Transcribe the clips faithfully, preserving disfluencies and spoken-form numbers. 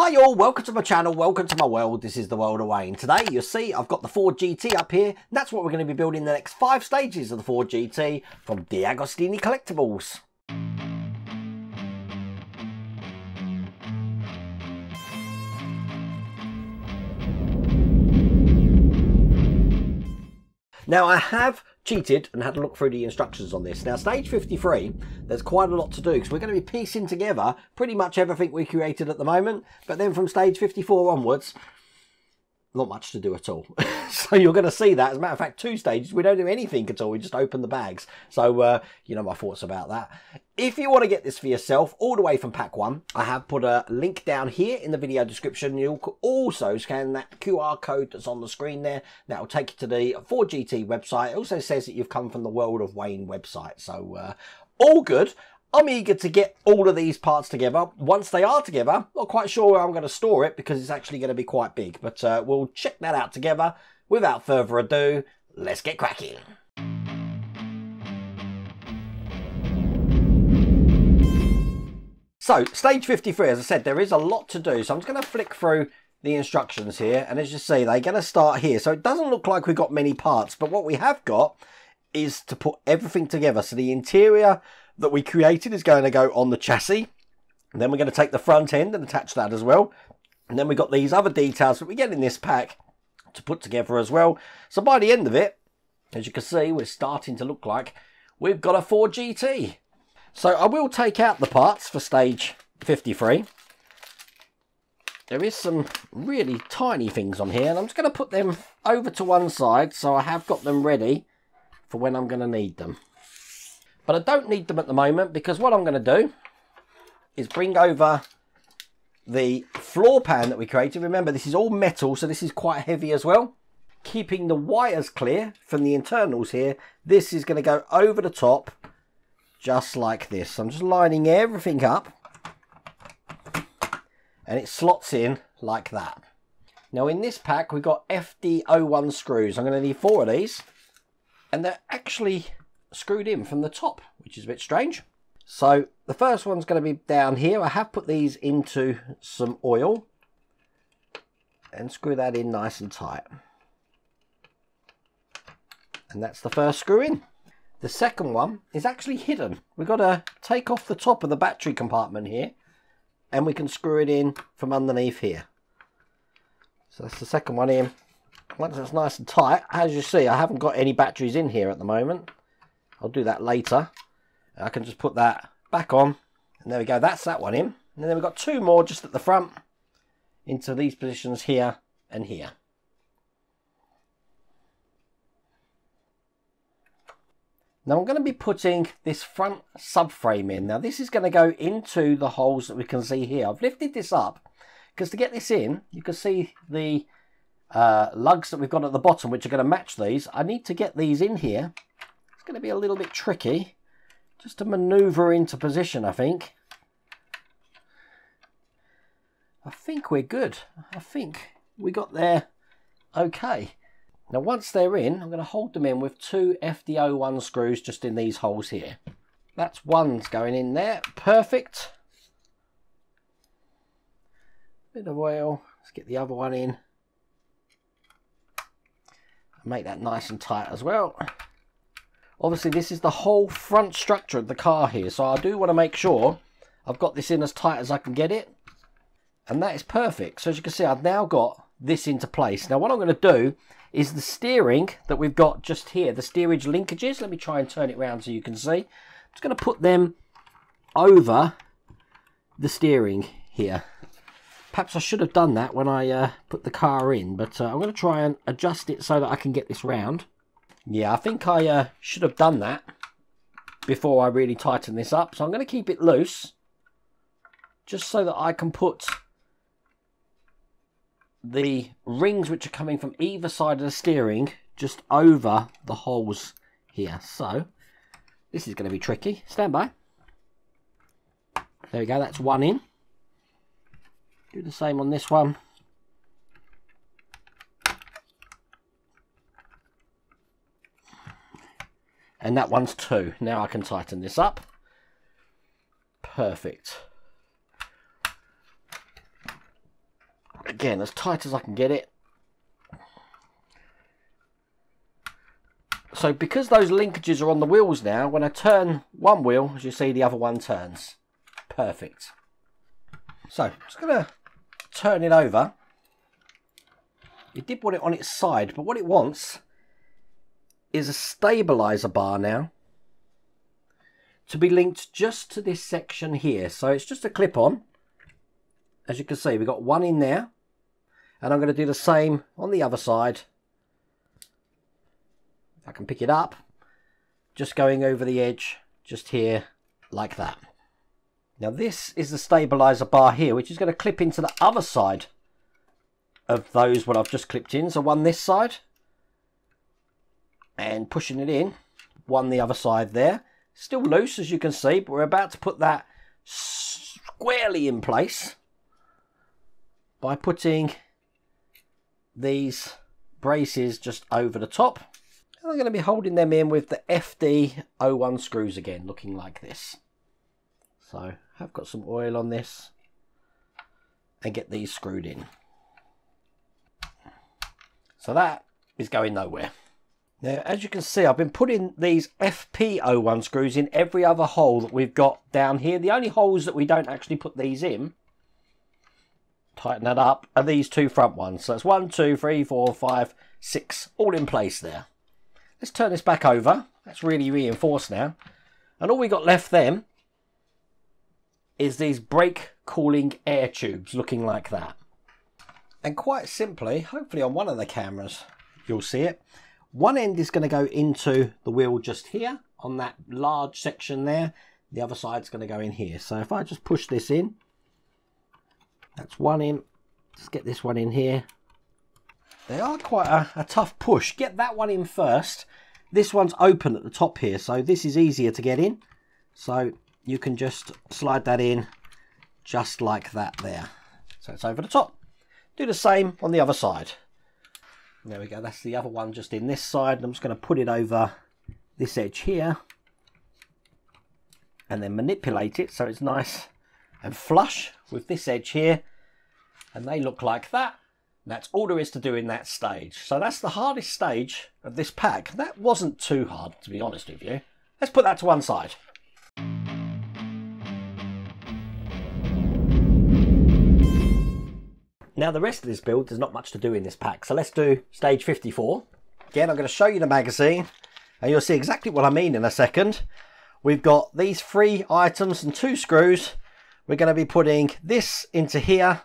Hi all, welcome to my channel, welcome to my world. This is the World of Wayne. Today you'll see I've got the Ford G T up here, and that's what we're going to be building the next five stages of the Ford G T from Deagostini Collectibles. Now I have cheated and had a look through the instructions on this. Now stage fifty-three, there's quite a lot to do because we're going to be piecing together pretty much everything we created at the moment. But then from stage fifty-four onwards, not much to do at all. So you're going to see that. As a matter of fact, two stages, we don't do anything at all. We just open the bags. So, uh, you know my thoughts about that. If you want to get this for yourself, all the way from pack one, I have put a link down here in the video description. You'll also scan that Q R code that's on the screen there. That will take you to the Ford G T website. It also says that you've come from the World of Wayne website. So, uh, all good. I'm eager to get all of these parts together. Once they are together, not quite sure where I'm going to store it because it's actually going to be quite big. But uh, we'll check that out together. Without further ado, let's get cracking. So, stage fifty-three, as I said, there is a lot to do. So I'm just going to flick through the instructions here. And as you see, they're going to start here. So it doesn't look like we've got many parts. But what we have got is to put everything together. So the interior that we created is going to go on the chassis, and then we're going to take the front end and attach that as well, and then we've got these other details that we get in this pack to put together as well. So by the end of it, as you can see, we're starting to look like we've got a Ford G T. So I will take out the parts for stage fifty-three. There is some really tiny things on here, and I'm just going to put them over to one side so I have got them ready for when I'm going to need them. But I don't need them at the moment, because what I'm going to do is bring over the floor pan that we created. Remember, this is all metal, so this is quite heavy as well. Keeping the wires clear from the internals here, this is going to go over the top just like this. So I'm just lining everything up, and it slots in like that. Now in this pack, we've got F D zero one screws. I'm going to need four of these, and they're actually screwed in from the top, which is a bit strange. So the first one's going to be down here. I have put these into some oil and screw that in nice and tight, and that's the first screw in. The second one is actually hidden. We've got to take off the top of the battery compartment here, and we can screw it in from underneath here. So that's the second one in. Once that's nice and tight, as you see, I haven't got any batteries in here at the moment. I'll do that later. I can just put that back on, and there we go, that's that one in. And then we've got two more just at the front into these positions here and here. Now I'm going to be putting this front subframe in. Now this is going to go into the holes that we can see here. I've lifted this up because to get this in, you can see the uh, lugs that we've got at the bottom, which are going to match these. I need to get these in here. Going to be a little bit tricky just to maneuver into position. I think I think we're good. I think we got there okay. Now once they're in, I'm going to hold them in with two F D zero one screws just in these holes here. That's one's going in there, perfect. Bit of oil, let's get the other one in, make that nice and tight as well. Obviously, this is the whole front structure of the car here, so I do want to make sure I've got this in as tight as I can get it. And that is perfect. So as you can see, I've now got this into place. Now, what I'm going to do is the steering that we've got just here, the steerage linkages. Let me try and turn it round so you can see. I'm just going to put them over the steering here. Perhaps I should have done that when I uh, put the car in, but uh, I'm going to try and adjust it so that I can get this round. Yeah, I think I uh, should have done that before I really tighten this up. So I'm going to keep it loose just so that I can put the rings, which are coming from either side of the steering, just over the holes here. So this is going to be tricky. Stand by. There we go. That's one in. Do the same on this one. And that one's two. Now I can tighten this up. Perfect. again, as tight as I can get it. So because those linkages are on the wheels now, when I turn one wheel, as you see, the other one turns. Perfect. So I'm just going to turn it over. It did want it on its side, but what it wants is a stabilizer bar now to be linked just to this section here. So it's just a clip-on. As you can see, we've got one in there, and I'm going to do the same on the other side. I can pick it up, just going over the edge, just here, like that. Now this is the stabilizer bar here, which is going to clip into the other side of those what I've just clipped in. So one this side, and pushing it in, one the other side there. Still loose, as you can see, but we're about to put that squarely in place by putting these braces just over the top. And I'm going to be holding them in with the F D oh one screws again, looking like this. So I've got some oil on this and get these screwed in. So that is going nowhere. Now, as you can see, I've been putting these F P oh one screws in every other hole that we've got down here. The only holes that we don't actually put these in, tighten that up, are these two front ones. So that's one, two, three, four, five, six, all in place there. Let's turn this back over. That's really reinforced now. And all we got left then is these brake cooling air tubes looking like that. And quite simply, hopefully on one of the cameras, you'll see it. One end is going to go into the wheel just here on that large section there. The other side's going to go in here. So if I just push this in, that's one in. Let's get this one in here. They are quite a, a tough push. Get that one in first. This one's open at the top here, so this is easier to get in. So you can just slide that in just like that there. So it's over the top. Do the same on the other side. There we go. That's the other one just in this side. I'm just going to put it over this edge here and then manipulate it so it's nice and flush with this edge here. And they look like that. That's all there is to do in that stage. So that's the hardest stage of this pack. That wasn't too hard, to be honest with you. Let's put that to one side. Now the rest of this build, there's not much to do in this pack. So let's do stage fifty-four. Again, I'm going to show you the magazine and you'll see exactly what I mean in a second. We've got these three items and two screws. We're going to be putting this into here,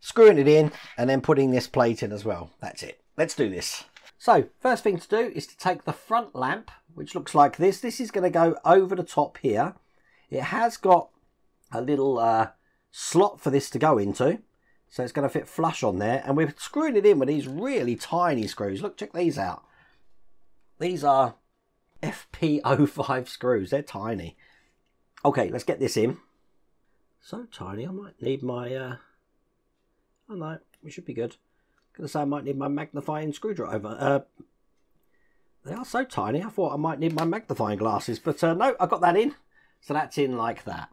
screwing it in, and then putting this plate in as well. That's it. Let's do this. So first thing to do is to take the front lamp, which looks like this. This is going to go over the top here. It has got a little uh, slot for this to go into, so it's going to fit flush on there. And we're screwing it in with these really tiny screws. Look, check these out. These are F P oh five screws. They're tiny. Okay, let's get this in. So tiny, I might need my... Uh... Oh no, we should be good. I'm going to say I might need my magnifying screwdriver. Uh, they are so tiny, I thought I might need my magnifying glasses, but uh, no, I got that in. So that's in like that.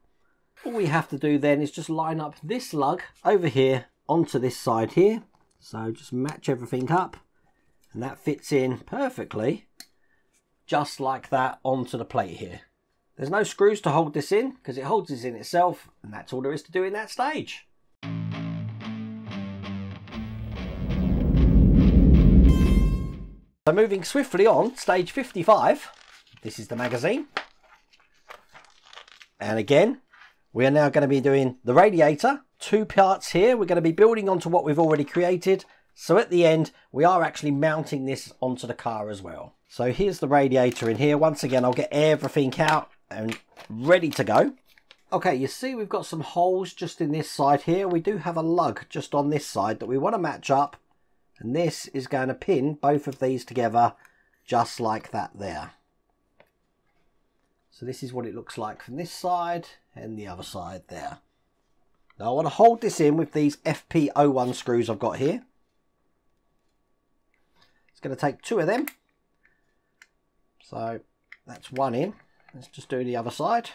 All we have to do then is just line up this lug over here onto this side here. So just match everything up and that fits in perfectly, just like that, onto the plate here. There's no screws to hold this in because it holds this in itself, and that's all there is to do in that stage. So moving swiftly on, stage fifty-five, this is the magazine. And again, we are now going to be doing the radiator, two parts here. We're going to be building onto what we've already created. So at the end, we are actually mounting this onto the car as well. So here's the radiator in here. Once again, I'll get everything out and ready to go. Okay, you see we've got some holes just in this side here. We do have a lug just on this side that we want to match up. And this is going to pin both of these together just like that there. So this is what it looks like from this side and the other side there. Now I want to hold this in with these F P oh one screws I've got here. It's going to take two of them. So that's one in. Let's just do the other side.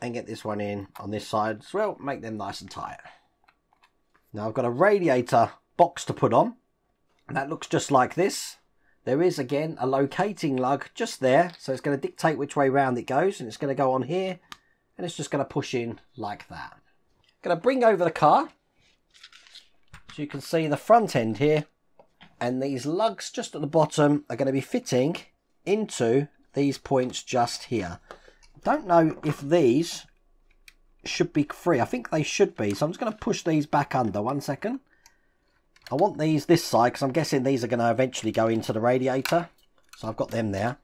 and get this one in on this side as well, make them nice and tight. Now I've got a radiator box to put on, and that looks just like this. There is again a locating lug just there, so it's going to dictate which way round it goes, and it's going to go on here, and it's just going to push in like that. I'm going to bring over the car so you can see the front end here, and these lugs just at the bottom are going to be fitting into these points just here. I don't know if these should be free. I think they should be, so I'm just going to push these back under one second. I want these this side because I'm guessing these are going to eventually go into the radiator, so I've got them there.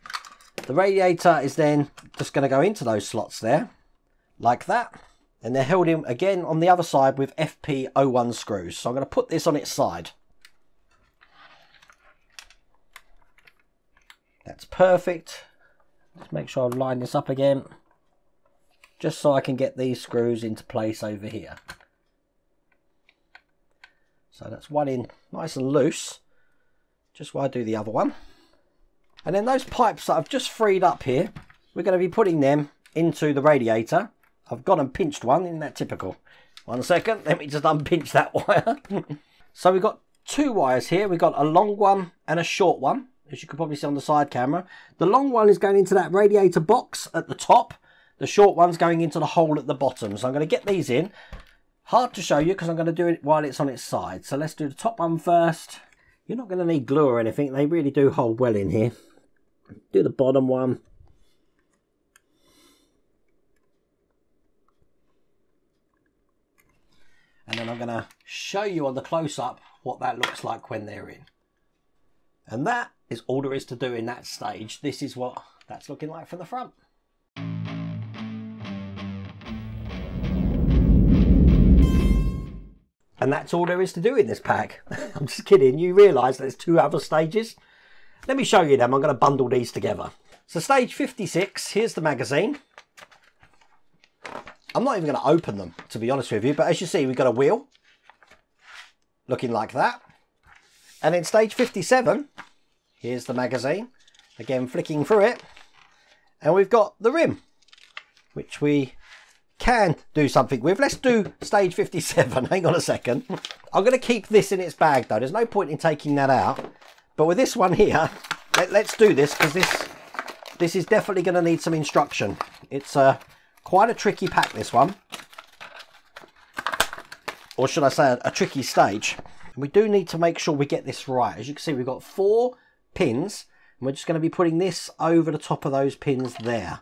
The radiator is then just going to go into those slots there like that, and they're held in again on the other side with F P zero one screws. So I'm going to put this on its side. That's perfect. Let's make sure I line this up again, just so I can get these screws into place over here. So that's one in nice and loose, just while I do the other one. And then those pipes that I've just freed up here, we're going to be putting them into the radiator. I've gone and pinched one, isn't that typical? One second, let me just unpinch that wire. So we've got two wires here. We've got a long one and a short one, as you can probably see on the side camera. The long one is going into that radiator box at the top. The short one's going into the hole at the bottom. So I'm going to get these in. Hard to show you because I'm going to do it while it's on its side. So let's do the top one first. You're not going to need glue or anything. They really do hold well in here. Do the bottom one. And then I'm going to show you on the close-up what that looks like when they're in. And that is all there is to do in that stage. This is what that's looking like from the front. And that's all there is to do in this pack. I'm just kidding. You realise there's two other stages. Let me show you them. I'm going to bundle these together. So stage fifty-six, here's the magazine. I'm not even going to open them, to be honest with you. But as you see, we've got a wheel looking like that. And in stage fifty-seven, here's the magazine, again flicking through it, and we've got the rim, which we can do something with. Let's do stage fifty-seven, hang on a second. I'm going to keep this in its bag though, there's no point in taking that out, but with this one here, let, let's do this, because this, this is definitely going to need some instruction. It's uh, quite a tricky pack, this one, or should I say a, a tricky stage. We do need to make sure we get this right. As you can see, we've got four pins, and we're just going to be putting this over the top of those pins there.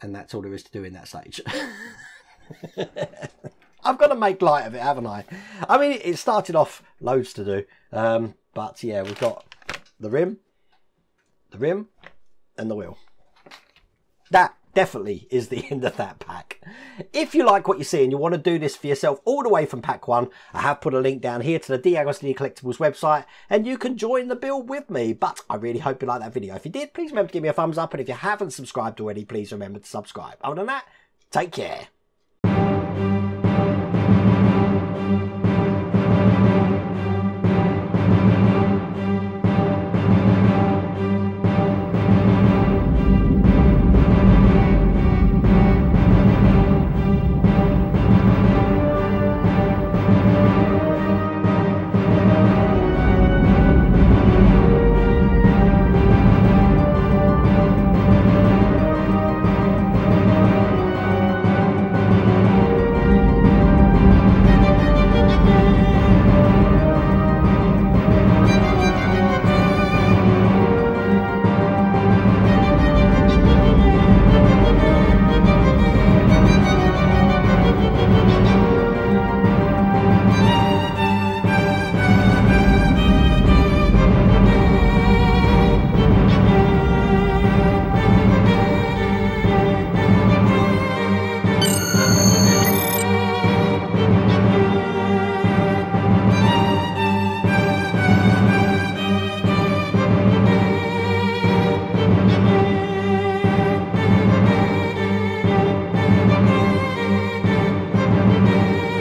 And that's all there is to do in that stage. I've got to make light of it, haven't I? I mean, it started off loads to do. Um, but yeah, we've got the rim, the rim, and the wheel. That definitely is the end of that pack. If you like what you see and you want to do this for yourself all the way from pack one, I have put a link down here to the Deagostini Collectibles website, and you can join the build with me. But I really hope you liked that video. If you did, please remember to give me a thumbs up, and if you haven't subscribed already, please remember to subscribe. Other than that, take care.